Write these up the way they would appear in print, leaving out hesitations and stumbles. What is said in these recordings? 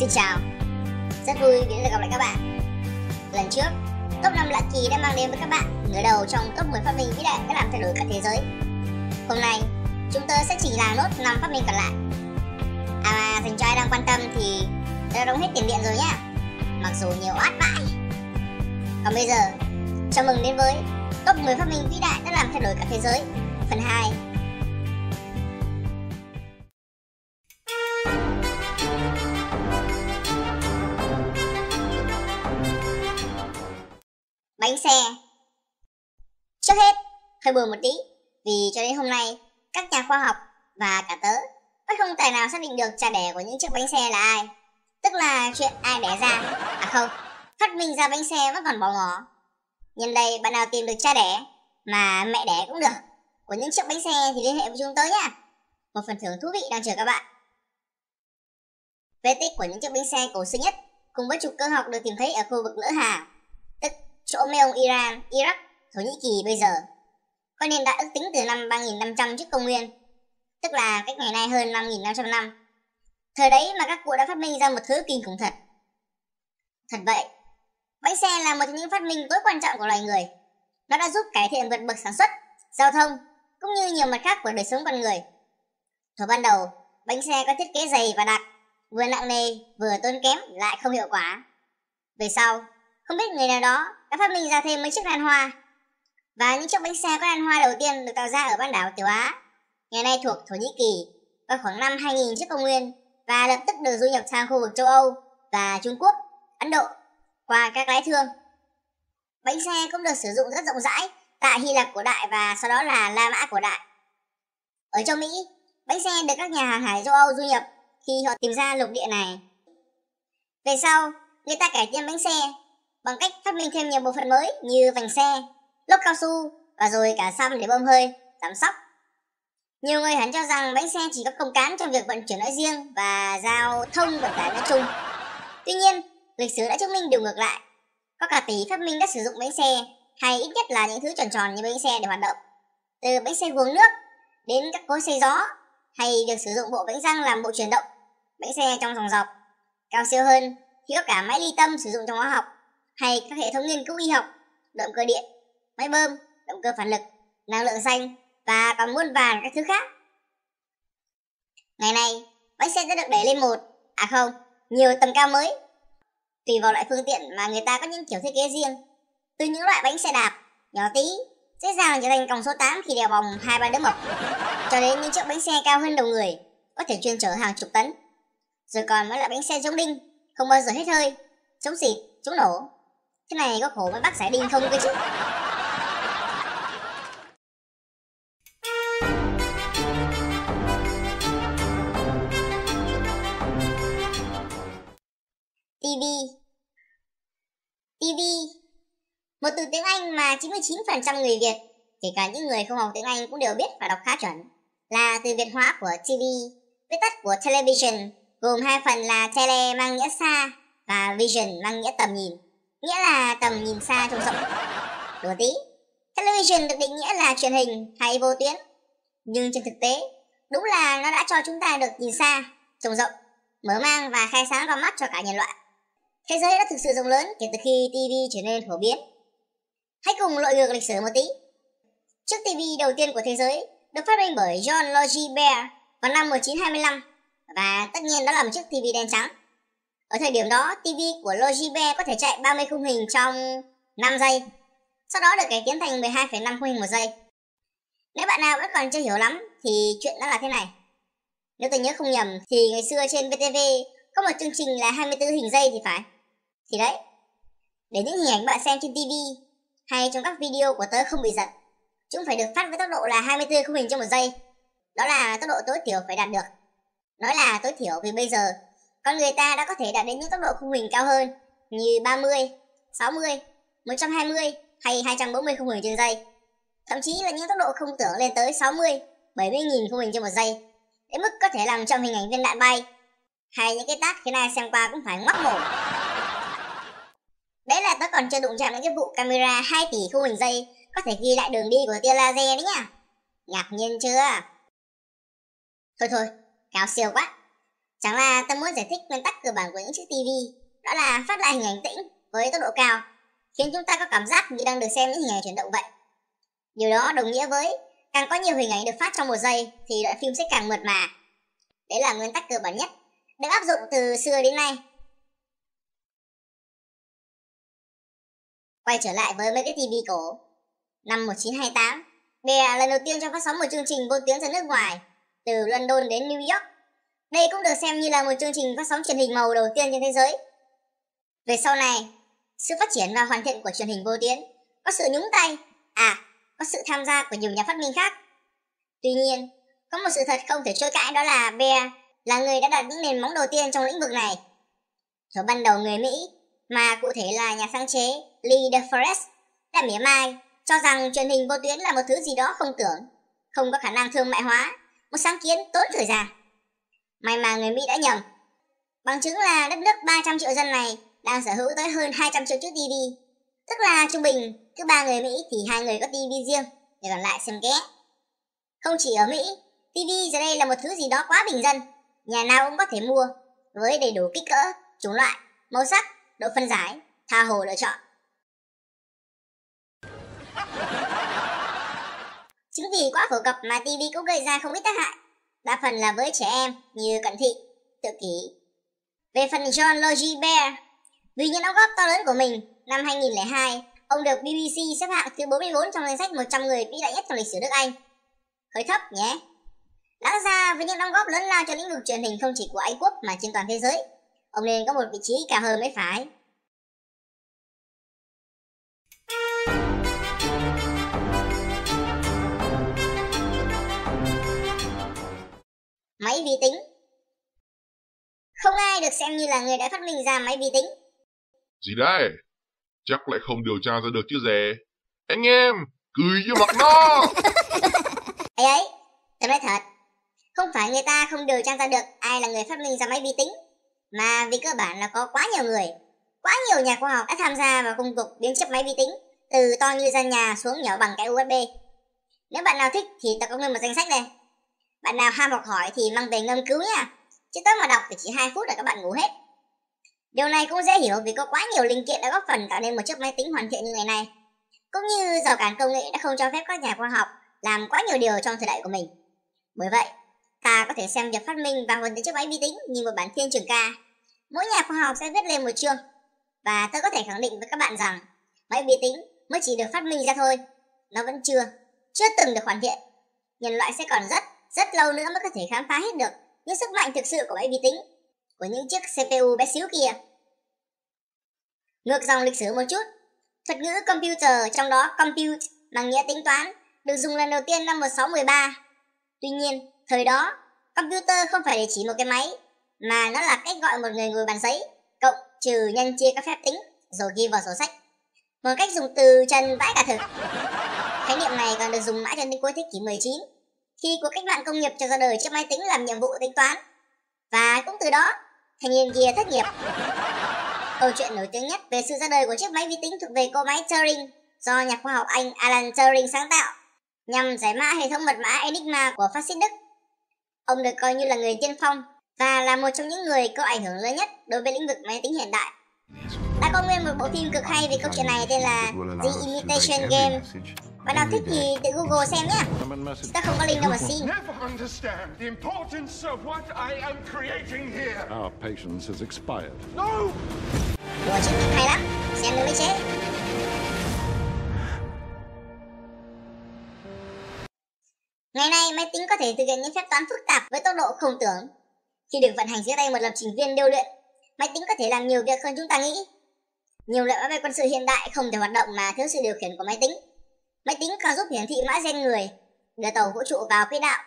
Xin chào, rất vui vì được gặp lại các bạn. Lần trước, top 5 lạ kỳ đã mang đến với các bạn nửa đầu trong top 10 phát minh vĩ đại đã làm thay đổi cả thế giới. Hôm nay, chúng tôi sẽ chỉ làm nốt 5 phát minh còn lại. À, dành cho ai đang quan tâm thì đã đóng hết tiền điện rồi nhá, mặc dù nhiều oát vãi. Còn bây giờ, chào mừng đến với top 10 phát minh vĩ đại đã làm thay đổi cả thế giới, phần 2. Bánh xe. Trước hết, hơi buồn một tí, vì cho đến hôm nay, các nhà khoa học và cả tớ vẫn không tài nào xác định được cha đẻ của những chiếc bánh xe là ai. Tức là chuyện ai đẻ ra, à không, phát minh ra bánh xe vẫn còn bỏ ngỏ. Nhân đây, bạn nào tìm được cha đẻ, mà mẹ đẻ cũng được, của những chiếc bánh xe thì liên hệ với chúng tớ nhé. Một phần thưởng thú vị đang chờ các bạn. Vết tích của những chiếc bánh xe cổ xưa nhất, cùng với trục cơ học được tìm thấy ở khu vực Lỡ Hà, tức chỗ mấy ông Iran, Iraq, Thổ Nhĩ Kỳ bây giờ. Có niên đại ước tính từ năm 3500 trước công nguyên, tức là cách ngày nay hơn 5500 năm. Thời đấy mà các cụ đã phát minh ra một thứ kinh khủng thật. Thật vậy, bánh xe là một trong những phát minh tối quan trọng của loài người. Nó đã giúp cải thiện vượt bậc sản xuất, giao thông, cũng như nhiều mặt khác của đời sống con người. Thời ban đầu, bánh xe có thiết kế dày và đặc, vừa nặng nề, vừa tốn kém, lại không hiệu quả. Về sau, không biết người nào đó đã phát minh ra thêm mấy chiếc đàn hoa. Và những chiếc bánh xe có đàn hoa đầu tiên được tạo ra ở bán đảo Tiểu Á, ngày nay thuộc Thổ Nhĩ Kỳ, vào khoảng năm 2000 trước công nguyên, và lập tức được du nhập sang khu vực châu Âu và Trung Quốc, Ấn Độ qua các lái thương. Bánh xe cũng được sử dụng rất rộng rãi tại Hy Lạp cổ đại và sau đó là La Mã cổ đại. Ở châu Mỹ, bánh xe được các nhà hàng hải châu Âu du nhập khi họ tìm ra lục địa này. Về sau, người ta cải tiến bánh xe bằng cách phát minh thêm nhiều bộ phận mới như vành xe, lốp cao su và rồi cả xăm để bơm hơi, giảm sóc. Nhiều người hẳn cho rằng bánh xe chỉ có công cán trong việc vận chuyển nói riêng và giao thông vận tải nói chung. Tuy nhiên, lịch sử đã chứng minh điều ngược lại. Có cả tỷ phát minh đã sử dụng bánh xe, hay ít nhất là những thứ tròn tròn như bánh xe để hoạt động. Từ bánh xe guồng nước đến các cối xay gió, hay việc sử dụng bộ bánh răng làm bộ chuyển động, bánh xe trong dòng dọc. Cao siêu hơn thì có cả máy ly tâm sử dụng trong hóa học, hay các hệ thống nghiên cứu y học, động cơ điện, máy bơm, động cơ phản lực, năng lượng xanh và còn muôn vàn các thứ khác. Ngày nay, bánh xe đã được đẩy lên một, à không, nhiều tầm cao mới. Tùy vào loại phương tiện mà người ta có những kiểu thiết kế riêng. Từ những loại bánh xe đạp nhỏ tí, dễ dàng trở thành còng số 8 khi đèo vòng 2-3 đứa mộc, cho đến những chiếc bánh xe cao hơn đầu người, có thể chuyên chở hàng chục tấn. Rồi còn mấy loại bánh xe chống đinh, không bao giờ hết hơi, chống xịt, chống nổ. Thế này có khổ với bác giải đinh không cơ chứ. TV. Một từ tiếng Anh mà 99% người Việt, kể cả những người không học tiếng Anh cũng đều biết và đọc khá chuẩn, là từ Việt hóa của TV, viết tắt của television, gồm hai phần là tele mang nghĩa xa và vision mang nghĩa tầm nhìn, nghĩa là tầm nhìn xa trông rộng. Đùa tí, television được định nghĩa là truyền hình hay vô tuyến, nhưng trên thực tế, đúng là nó đã cho chúng ta được nhìn xa, trông rộng, mở mang và khai sáng con mắt cho cả nhân loại. Thế giới đã thực sự rộng lớn kể từ khi TV trở nên phổ biến. Hãy cùng lội ngược lịch sử một tí. Chiếc TV đầu tiên của thế giới được phát minh bởi John Logie Baird vào năm 1925, và tất nhiên đó là một chiếc TV đen trắng. Ở thời điểm đó, TV của Logie Baird có thể chạy 30 khung hình trong 5 giây, sau đó được cải tiến thành 12,5 khung hình một giây. Nếu bạn nào vẫn còn chưa hiểu lắm thì chuyện đó là thế này. Nếu tôi nhớ không nhầm thì ngày xưa trên VTV có một chương trình là 24 hình giây thì phải. Thì đấy, để những hình ảnh bạn xem trên TV hay trong các video của tớ không bị giật, chúng phải được phát với tốc độ là 24 khung hình trong một giây. Đó là tốc độ tối thiểu phải đạt được. Nói là tối thiểu vì bây giờ con người ta đã có thể đạt đến những tốc độ khung hình cao hơn như 30, 60, 120 hay 240 khung hình trên giây. Thậm chí là những tốc độ không tưởng lên tới 60, 70.000 khung hình trên một giây, đến mức có thể làm trong hình ảnh viên đạn bay, hay những cái tác khiến ai xem qua cũng phải ngoác mồm. Đấy là tớ còn chưa đụng chạm đến cái vụ camera 2 tỷ khung hình giây có thể ghi lại đường đi của tia laser đấy nhá. Ngạc nhiên chưa? Thôi, cao siêu quá. Chẳng là tôi muốn giải thích nguyên tắc cơ bản của những chiếc TV, đó là phát lại hình ảnh tĩnh với tốc độ cao, khiến chúng ta có cảm giác như đang được xem những hình ảnh chuyển động vậy. Điều đó đồng nghĩa với càng có nhiều hình ảnh được phát trong một giây thì đoạn phim sẽ càng mượt mà. Đấy là nguyên tắc cơ bản nhất, được áp dụng từ xưa đến nay. Quay trở lại với mấy cái TV cổ. Năm 1928, BA lần đầu tiên cho phát sóng một chương trình vô tuyến ra nước ngoài, từ London đến New York. Đây cũng được xem như là một chương trình phát sóng truyền hình màu đầu tiên trên thế giới. Về sau này, sự phát triển và hoàn thiện của truyền hình vô tuyến có sự nhúng tay, có sự tham gia của nhiều nhà phát minh khác. Tuy nhiên, có một sự thật không thể chối cãi, đó là Baird là người đã đặt những nền móng đầu tiên trong lĩnh vực này. Thổ ban đầu người Mỹ, mà cụ thể là nhà sáng chế Lee De Forest, đã mỉa mai cho rằng truyền hình vô tuyến là một thứ gì đó không tưởng, không có khả năng thương mại hóa, một sáng kiến tốn thời gian. May mà người Mỹ đã nhầm. Bằng chứng là đất nước 300 triệu dân này đang sở hữu tới hơn 200 triệu chiếc TV, tức là trung bình cứ 3 người Mỹ thì 2 người có TV riêng, người còn lại xem ké. Không chỉ ở Mỹ, TV giờ đây là một thứ gì đó quá bình dân, nhà nào cũng có thể mua, với đầy đủ kích cỡ, chủng loại, màu sắc, độ phân giải, tha hồ lựa chọn. Chính vì quá phổ cập mà TV cũng gây ra không ít tác hại, đa phần là với trẻ em như cận thị, tự kỷ. Về phần John Logie Baird, vì những đóng góp to lớn của mình, năm 2002, ông được BBC xếp hạng thứ 44 trong danh sách 100 người vĩ đại nhất trong lịch sử nước Anh. Hơi thấp nhé. Đáng ra với những đóng góp lớn lao cho lĩnh vực truyền hình không chỉ của Anh Quốc mà trên toàn thế giới, ông nên có một vị trí cao hơn mới phải. Máy vi tính. Không ai được xem như là người đã phát minh ra máy vi tính. Gì đấy? Chắc lại không điều tra ra được chứ dè. Anh em, cười vô mặt nó. Ấy, tôi nói thật. Không phải người ta không điều tra ra được ai là người phát minh ra máy vi tính, mà vì cơ bản là có quá nhiều người, quá nhiều nhà khoa học đã tham gia vào công cuộc biến chiếc máy vi tính từ to như gian nhà xuống nhỏ bằng cái USB. Nếu bạn nào thích thì ta có nguyên một danh sách này. Bạn nào ham học hỏi thì mang về nghiên cứu nha, chứ tới mà đọc thì chỉ 2 phút là các bạn ngủ hết. Điều này cũng dễ hiểu vì có quá nhiều linh kiện đã góp phần tạo nên một chiếc máy tính hoàn thiện như ngày nay, cũng như rào cản công nghệ đã không cho phép các nhà khoa học làm quá nhiều điều trong thời đại của mình. Bởi vậy, ta có thể xem việc phát minh và hoàn thiện chiếc máy vi tính như một bản thiên trường ca. Mỗi nhà khoa học sẽ viết lên một chương, và tôi có thể khẳng định với các bạn rằng máy vi tính mới chỉ được phát minh ra thôi, nó vẫn chưa từng được hoàn thiện. Nhân loại sẽ còn rất lâu nữa mới có thể khám phá hết được những sức mạnh thực sự của máy vi tính, của những chiếc CPU bé xíu kia. Ngược dòng lịch sử một chút, thuật ngữ computer, trong đó compute mang nghĩa tính toán, được dùng lần đầu tiên năm 1613. Tuy nhiên, thời đó, computer không phải để chỉ một cái máy, mà nó là cách gọi một người ngồi bàn giấy, cộng, trừ, nhân, chia các phép tính, rồi ghi vào sổ sách. Một cách dùng từ trần vãi cả thực. Khái niệm này còn được dùng mãi cho đến cuối thế kỷ 19, khi cuộc cách mạng công nghiệp cho ra đời chiếc máy tính làm nhiệm vụ tính toán, và cũng từ đó thanh niên kia thất nghiệp. Câu chuyện nổi tiếng nhất về sự ra đời của chiếc máy vi tính thuộc về cỗ máy Turing, do nhà khoa học Anh Alan Turing sáng tạo nhằm giải mã hệ thống mật mã Enigma của phát xít Đức. Ông được coi như là người tiên phong và là một trong những người có ảnh hưởng lớn nhất đối với lĩnh vực máy tính hiện đại. Đã có nguyên một bộ phim cực hay về câu chuyện này tên là The Imitation Game. Bạn nào thích thì tự Google xem nhé. Chúng ta không có link đâu mà xin. Ủa, chuyện này hay lắm, xem nó mới chế. Ngày nay, máy tính có thể thực hiện những phép toán phức tạp với tốc độ không tưởng. Khi được vận hành dưới tay một lập trình viên điêu luyện, máy tính có thể làm nhiều việc hơn chúng ta nghĩ. Nhiều loại máy bay quân sự hiện đại không thể hoạt động mà thiếu sự điều khiển của máy tính. Máy tính còn giúp hiển thị mã gen người, đưa tàu vũ trụ vào quỹ đạo,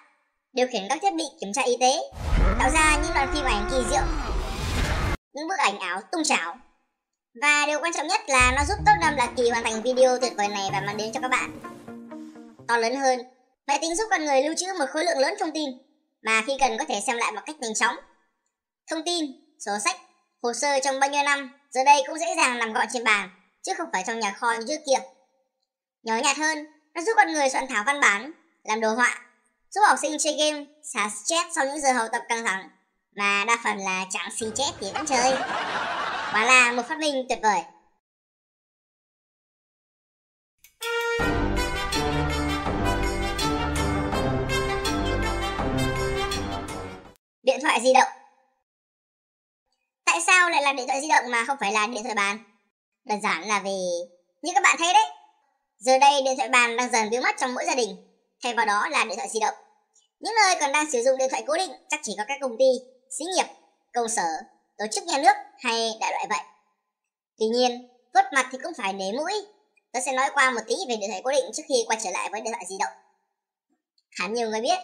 điều khiển các thiết bị kiểm tra y tế, tạo ra những đoạn phim ảnh kỳ diệu, những bức ảnh ảo tung chảo. Và điều quan trọng nhất là nó giúp Top 5 Lạc Kỳ hoàn thành video tuyệt vời này và mang đến cho các bạn. To lớn hơn, máy tính giúp con người lưu trữ một khối lượng lớn thông tin mà khi cần có thể xem lại một cách nhanh chóng. Thông tin, sổ sách, hồ sơ trong bao nhiêu năm giờ đây cũng dễ dàng nằm gọn trên bàn, chứ không phải trong nhà kho như trước kia. Nhỏ nhặt hơn, nó giúp con người soạn thảo văn bản, làm đồ họa, giúp học sinh chơi game, xả stress sau những giờ học tập căng thẳng, mà đa phần là chẳng xin chết thì vẫn chơi. Quả là một phát minh tuyệt vời. Điện thoại di động. Tại sao lại làm điện thoại di động mà không phải là điện thoại bàn? Đơn giản là vì như các bạn thấy đấy, giờ đây điện thoại bàn đang dần biến mất trong mỗi gia đình, thay vào đó là điện thoại di động. Những nơi còn đang sử dụng điện thoại cố định chắc chỉ có các công ty, xí nghiệp, công sở, tổ chức nhà nước hay đại loại vậy. Tuy nhiên, vuốt mặt thì cũng phải nể mũi. Tôi sẽ nói qua một tí về điện thoại cố định trước khi quay trở lại với điện thoại di động. Hẳn nhiều người biết,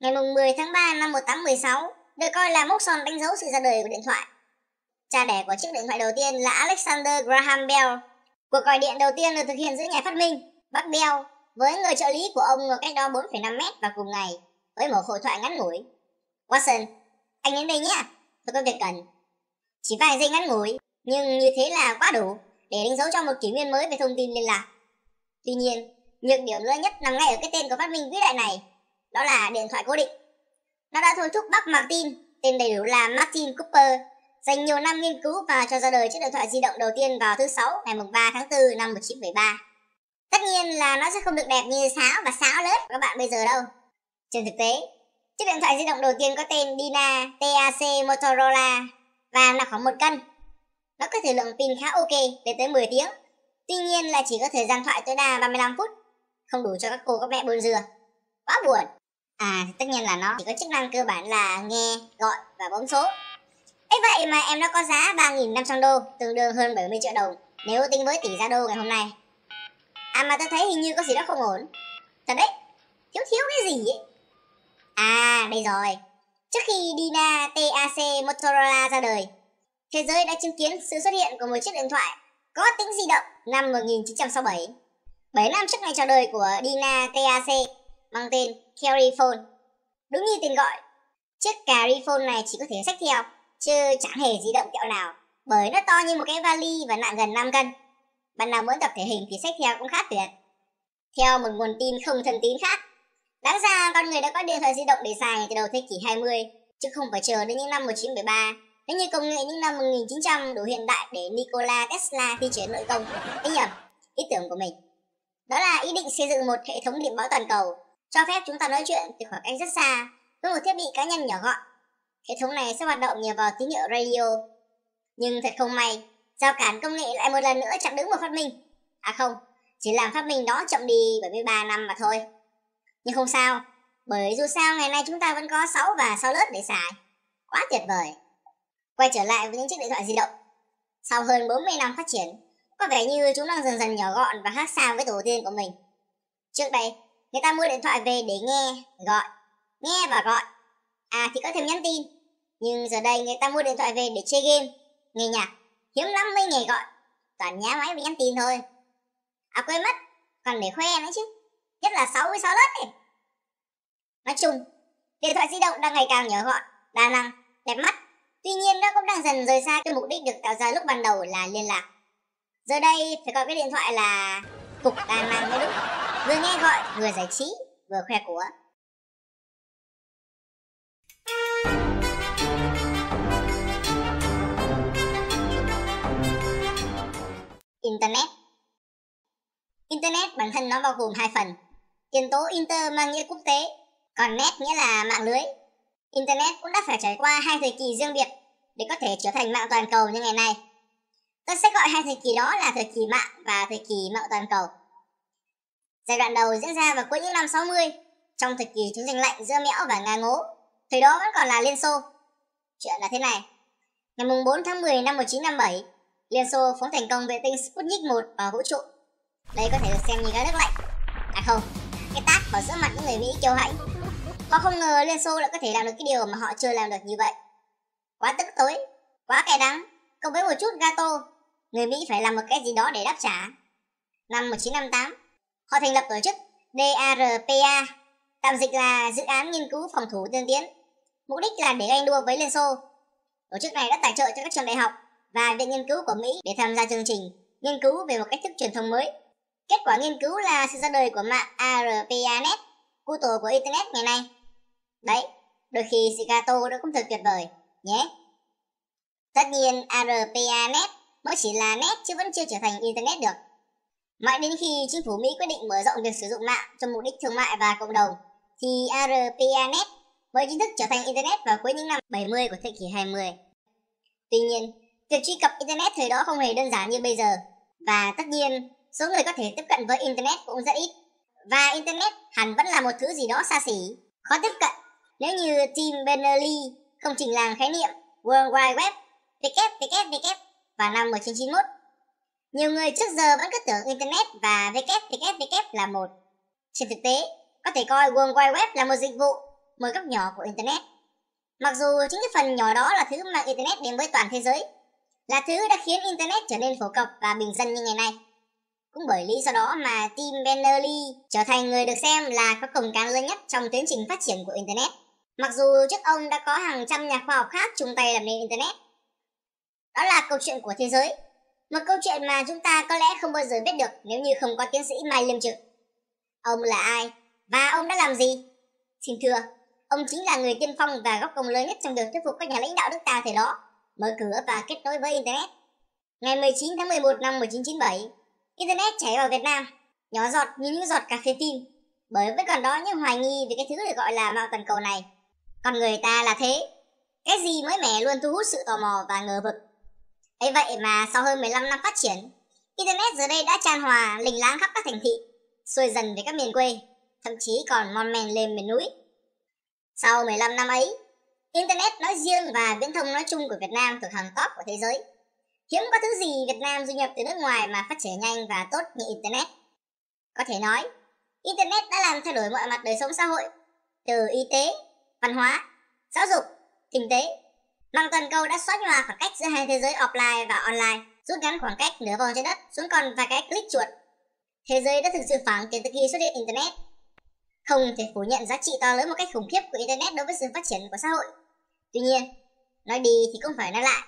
ngày 10 tháng 3 năm 1816 được coi là mốc son đánh dấu sự ra đời của điện thoại. Cha đẻ của chiếc điện thoại đầu tiên là Alexander Graham Bell. Cuộc gọi điện đầu tiên được thực hiện giữa nhà phát minh, bác Bell, với người trợ lý của ông ngồi cách đó 4,5 mét vào cùng ngày, với một hội thoại ngắn ngủi. Watson, anh đến đây nhé, tôi có việc cần. Chỉ vài giây ngắn ngủi, nhưng như thế là quá đủ để đánh dấu cho một kỷ nguyên mới về thông tin liên lạc. Tuy nhiên, nhược điểm lớn nhất nằm ngay ở cái tên của phát minh vĩ đại này, đó là điện thoại cố định. Nó đã thôi thúc bác Martin, tên đầy đủ là Martin Cooper, dành nhiều năm nghiên cứu và cho ra đời chiếc điện thoại di động đầu tiên vào thứ Sáu ngày 3 tháng 4 năm 1973. Tất nhiên là nó sẽ không được đẹp như sáo và sáo lớn của các bạn bây giờ đâu. Trên thực tế, chiếc điện thoại di động đầu tiên có tên DynaTAC Motorola và nặng khoảng 1 cân. Nó có thời lượng pin khá ok, lên tới 10 tiếng. Tuy nhiên là chỉ có thời gian thoại tối đa 35 phút, không đủ cho các cô các mẹ buồn dừa. Quá buồn. Tất nhiên là nó chỉ có chức năng cơ bản là nghe, gọi và bấm số. Ấy vậy mà em nó có giá 3.500 đô, tương đương hơn 70 triệu đồng nếu tính với tỷ giá đô ngày hôm nay. Mà tôi thấy hình như có gì đó không ổn. Thật đấy, thiếu cái gì ấy. Đây rồi. Trước khi DynaTAC Motorola ra đời, thế giới đã chứng kiến sự xuất hiện của một chiếc điện thoại có tính di động năm 1967. 7 năm trước ngày chào đời của DynaTAC, mang tên Carry phone. Đúng như tên gọi, chiếc Carry phone này chỉ có thể xách theo, chứ chẳng hề di động kẹo nào, bởi nó to như một cái vali và nặng gần 5 cân. Bạn nào muốn tập thể hình thì xách theo cũng khá tuyệt. Theo một nguồn tin không thân tín khác, đáng ra con người đã có điện thoại di động để xài từ đầu thế kỷ 20, chứ không phải chờ đến những năm 1973, nếu như công nghệ những năm 1900 đủ hiện đại để Nikola Tesla thi chuyển nội công, ý tưởng của mình. Đó là ý định xây dựng một hệ thống điện báo toàn cầu, cho phép chúng ta nói chuyện từ khoảng cách rất xa với một thiết bị cá nhân nhỏ gọn. Hệ thống này sẽ hoạt động nhờ vào tín hiệu radio. Nhưng thật không may, rào cản công nghệ lại một lần nữa chặn đứng một phát minh. Không, chỉ làm phát minh đó chậm đi 73 năm mà thôi. Nhưng không sao, bởi dù sao ngày nay chúng ta vẫn có sáo và sáo lướt để xài. Quá tuyệt vời. Quay trở lại với những chiếc điện thoại di động. Sau hơn 40 năm phát triển, có vẻ như chúng đang dần dần nhỏ gọn và khác xa với tổ tiên của mình. Trước đây, người ta mua điện thoại về để nghe và gọi. Thì có thêm nhắn tin. Nhưng giờ đây người ta mua điện thoại về để chơi game, nghe nhạc, hiếm lắm mới nghe gọi, toàn nhá máy với nhắn tin thôi. Quên mất, còn để khoe nữa chứ, nhất là 6 với 6 lớp này. Nói chung, điện thoại di động đang ngày càng nhỏ gọn, đa năng, đẹp mắt. Tuy nhiên nó cũng đang dần rời xa cái mục đích được tạo ra lúc ban đầu là liên lạc. Giờ đây phải gọi cái điện thoại là cục đa năng mới đúng, vừa nghe gọi, vừa giải trí, vừa khoe của. Internet bản thân nó bao gồm hai phần. Yếu tố inter mang nghĩa quốc tế, còn net nghĩa là mạng lưới. Internet cũng đã phải trải qua hai thời kỳ riêng biệt để có thể trở thành mạng toàn cầu như ngày nay. Tôi sẽ gọi hai thời kỳ đó là thời kỳ mạng và thời kỳ mạng toàn cầu. Giai đoạn đầu diễn ra vào cuối những năm 60, trong thời kỳ chiến tranh lạnh giữa Mẽo và Nga Ngố, thời đó vẫn còn là Liên Xô. Chuyện là thế này. Ngày 4 tháng 10 năm 1957, Liên Xô phóng thành công vệ tinh Sputnik 1 vào vũ trụ. Đây có thể được xem như cái nước lạnh. Không, cái tát vào giữa mặt những người Mỹ kiêu hãnh. Họ không ngờ Liên Xô lại có thể làm được cái điều mà họ chưa làm được như vậy. Quá tức tối, quá cay đắng, cộng với một chút gato, người Mỹ phải làm một cái gì đó để đáp trả. Năm 1958, họ thành lập tổ chức DARPA, tạm dịch là Dự án Nghiên cứu Phòng thủ Tiên tiến, mục đích là để ganh đua với Liên Xô. Tổ chức này đã tài trợ cho các trường đại học và viện nghiên cứu của Mỹ để tham gia chương trình nghiên cứu về một cách thức truyền thông mới. Kết quả nghiên cứu là sự ra đời của mạng ARPAnet, cụ tổ của Internet ngày nay. Đấy, Đôi khi Sikato nó cũng thật tuyệt vời nhé. Tất nhiên ARPAnet mới chỉ là net chứ vẫn chưa trở thành internet được. Mãi đến khi chính phủ Mỹ quyết định mở rộng việc sử dụng mạng cho mục đích thương mại và cộng đồng thì ARPAnet mới chính thức trở thành internet vào cuối những năm 70 của thế kỷ 20. Tuy nhiên, việc truy cập internet thời đó không hề đơn giản như bây giờ, và tất nhiên số người có thể tiếp cận với internet cũng rất ít. Và internet hẳn vẫn là một thứ gì đó xa xỉ, khó tiếp cận nếu như Tim Berners-Lee không trình làng khái niệm World Wide Web WWW vào năm 1991. Nhiều người trước giờ vẫn cứ tưởng internet và WWW là một. Trên thực tế, có thể coi World Wide Web là một dịch vụ, một góc nhỏ của internet. Mặc dù chính cái phần nhỏ đó là thứ mang internet đến với toàn thế giới, là thứ đã khiến internet trở nên phổ cập và bình dân như ngày nay. Cũng bởi lý do đó mà Tim Berners-Lee trở thành người được xem là có cồng cán lớn nhất trong tiến trình phát triển của internet, mặc dù trước ông đã có hàng trăm nhà khoa học khác chung tay làm nên internet. Đó là câu chuyện của thế giới, một câu chuyện mà chúng ta có lẽ không bao giờ biết được nếu như không có tiến sĩ Mai Liêm Trực. Ông là ai? Và ông đã làm gì? Xin thưa, ông chính là người tiên phong và góp công lớn nhất trong việc thuyết phục các nhà lãnh đạo nước ta thời đó mở cửa và kết nối với internet. Ngày 19 tháng 11 năm 1997, internet chảy vào Việt Nam, nhỏ giọt như những giọt cà phê phin, bởi vẫn còn đó những hoài nghi về cái thứ được gọi là mạo toàn cầu này. Con người ta là thế, cái gì mới mẻ luôn thu hút sự tò mò và ngờ vực. Ấy vậy mà sau hơn 15 năm phát triển, internet giờ đây đã tràn hòa lình láng khắp các thành thị, xuôi dần về các miền quê, thậm chí còn mon men lên miền núi. Sau 15 năm ấy, internet nói riêng và viễn thông nói chung của Việt Nam thuộc hàng top của thế giới. Hiếm có thứ gì Việt Nam du nhập từ nước ngoài mà phát triển nhanh và tốt như internet. Có thể nói, internet đã làm thay đổi mọi mặt đời sống xã hội, từ y tế, văn hóa, giáo dục, kinh tế. Mạng toàn cầu đã xóa nhòa khoảng cách giữa hai thế giới offline và online, rút ngắn khoảng cách nửa vòng trái đất xuống còn vài cái click chuột. Thế giới đã thực sự phẳng kể từ khi xuất hiện internet. Không thể phủ nhận giá trị to lớn một cách khủng khiếp của internet đối với sự phát triển của xã hội. Tuy nhiên, nói đi thì cũng phải nói lại,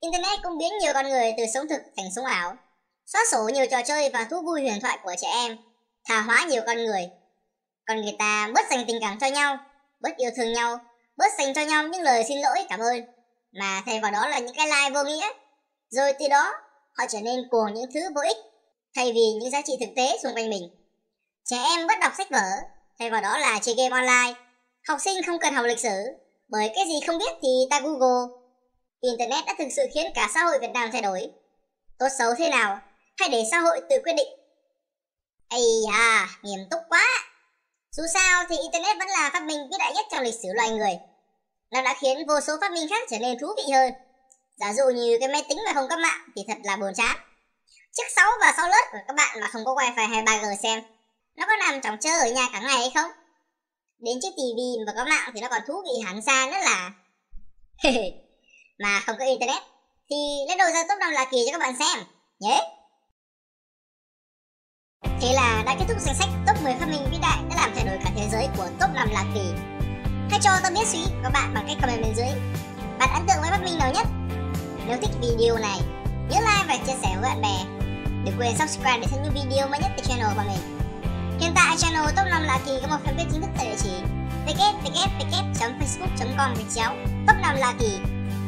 internet cũng biến nhiều con người từ sống thực thành sống ảo, xóa sổ nhiều trò chơi và thú vui huyền thoại của trẻ em, tha hóa nhiều con người. Con người ta bớt dành tình cảm cho nhau, bớt yêu thương nhau, bớt dành cho nhau những lời xin lỗi cảm ơn, mà thay vào đó là những cái like vô nghĩa. Rồi từ đó, họ trở nên cuồng những thứ vô ích, thay vì những giá trị thực tế xung quanh mình. Trẻ em bớt đọc sách vở, thay vào đó là chơi game online. Học sinh không cần học lịch sử, bởi cái gì không biết thì ta Google. Internet đã thực sự khiến cả xã hội Việt Nam thay đổi. Tốt xấu thế nào, hãy để xã hội tự quyết định. Ây da, nghiêm túc quá. Dù sao thì internet vẫn là phát minh vĩ đại nhất trong lịch sử loài người. Nó đã khiến vô số phát minh khác trở nên thú vị hơn. Giả dụ như cái máy tính mà không có mạng thì thật là buồn chán. Chiếc 6 và 6 lớp của các bạn mà không có wifi hay 3G xem, nó có nằm chỏng chơ ở nhà cả ngày hay không? Đến chiếc tivi mà có mạng thì nó còn thú vị hẳn ra nữa là. Mà không có internet thì lấy đồ ra top 5 lạ kỳ cho các bạn xem nhé. Thế là đã kết thúc danh sách top 10 phát minh vĩ đại đã làm thay đổi cả thế giới của top 5 lạ kỳ. Hãy cho tôi biết suy nghĩ của các bạn bằng cách comment bên dưới. Bạn ấn tượng với phát minh nào nhất? Nếu thích video này, nhớ like và chia sẻ với bạn bè. Đừng quên subscribe để xem những video mới nhất từ channel của mình. Hiện tại channel top 5 lạ kỳ có một fanpage chính thức tại địa chỉ www.facebook.com/top5lạ kỳ.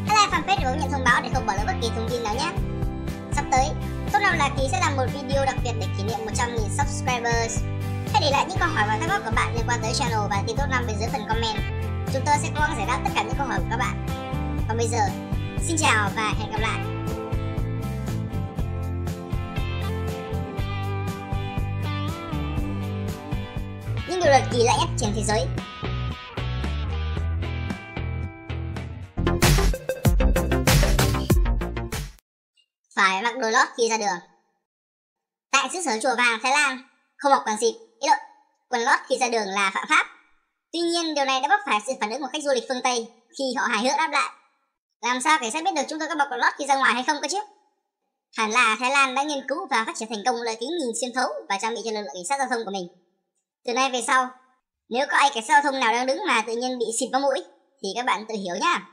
Hãy like fanpage để bấm nhận thông báo để không bỏ lỡ bất kỳ thông tin nào nhé. Sắp tới, Top 5 Lạ Kỳ sẽ làm một video đặc biệt để kỷ niệm 100.000 subscribers. Hãy để lại những câu hỏi và thắc mắc của bạn liên quan tới channel và tin top 5 bên dưới phần comment. Chúng tôi sẽ cố gắng giải đáp tất cả những câu hỏi của các bạn. Còn bây giờ, xin chào và hẹn gặp lại. Những điều luật kỳ lạ nhất trên thế giới. Phải mặc đồ lót khi ra đường. Tại xứ sở chùa vàng Thái Lan, không mặc quần xịt, quần lót khi ra đường là phạm pháp. Tuy nhiên điều này đã vấp phải sự phản ứng của khách du lịch phương Tây khi họ hài hước đáp lại: làm sao cảnh sát biết được chúng tôi có mặc quần lót khi ra ngoài hay không cơ chứ? Hẳn là Thái Lan đã nghiên cứu và phát triển thành công loại kính nhìn xuyên thấu và trang bị cho lực lượng cảnh sát giao thông của mình. Từ nay về sau, nếu có ai cảnh sát giao thông nào đang đứng mà tự nhiên bị xịt vào mũi thì các bạn tự hiểu nhá.